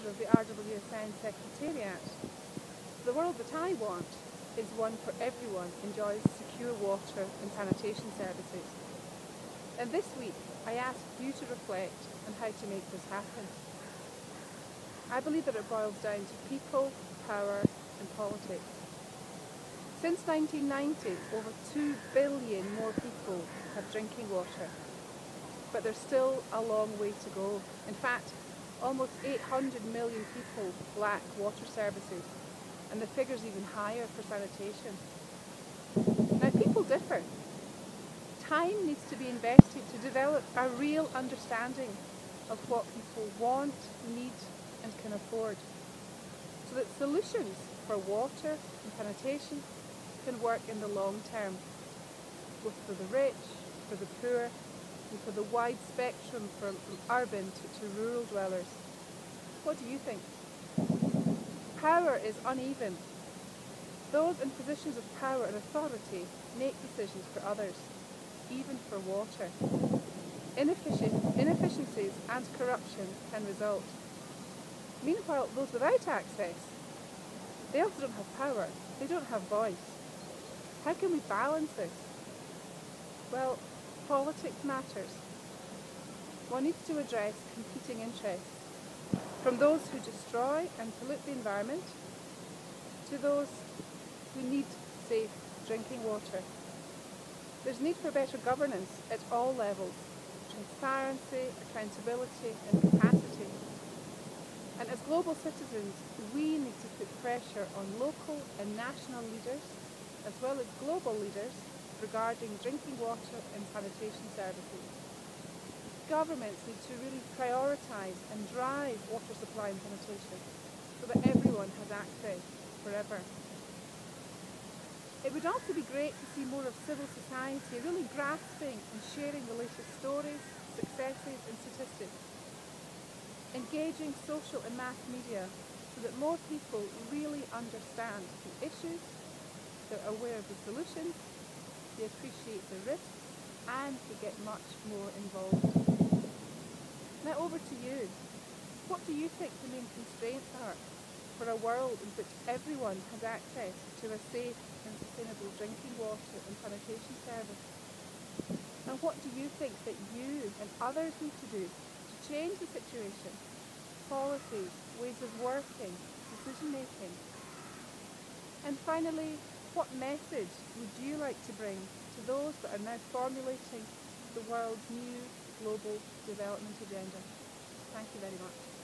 structure of the RWSN Secretariat. The world that I want is one where everyone enjoys secure water and sanitation services. And this week, I asked you to reflect on how to make this happen. I believe that it boils down to people, power and politics. Since 1990, over 2 billion more people have drinking water. But there's still a long way to go. In fact, almost 800 million people lack water services, and the figure's even higher for sanitation. Now, people differ. Time needs to be invested to develop a real understanding of what people want, need and can afford, so that solutions for water and sanitation can work in the long term, both for the rich, for the poor, and for the wide spectrum from urban to rural dwellers. What do you think? Power is uneven. Those in positions of power and authority make decisions for others, even for water. Inefficiencies and corruption can result. Meanwhile, those without access, they also don't have power, they don't have voice. How can we balance this? Well, politics matters. One needs to address competing interests, from those who destroy and pollute the environment to those who need safe drinking water. There's need for better governance at all levels, transparency, accountability and capacity. And as global citizens, we need to put pressure on local and national leaders, as well as global leaders, regarding drinking water and sanitation services. Governments need to really prioritise and drive water supply and sanitation so that everyone has access forever. It would also be great to see more of civil society really grasping and sharing the latest stories, successes and statistics. Engaging social and mass media so that more people really understand the issues, they're aware of the solutions, they appreciate the risks and they get much more involved. Now over to you. What do you think the main constraints are for a world in which everyone has access to a safe and sustainable drinking water and sanitation service? And what do you think that you and others need to do to change the situation? Policies, ways of working, decision making. And finally, what message would you like to bring to those that are now formulating the world's new global development agenda? Thank you very much.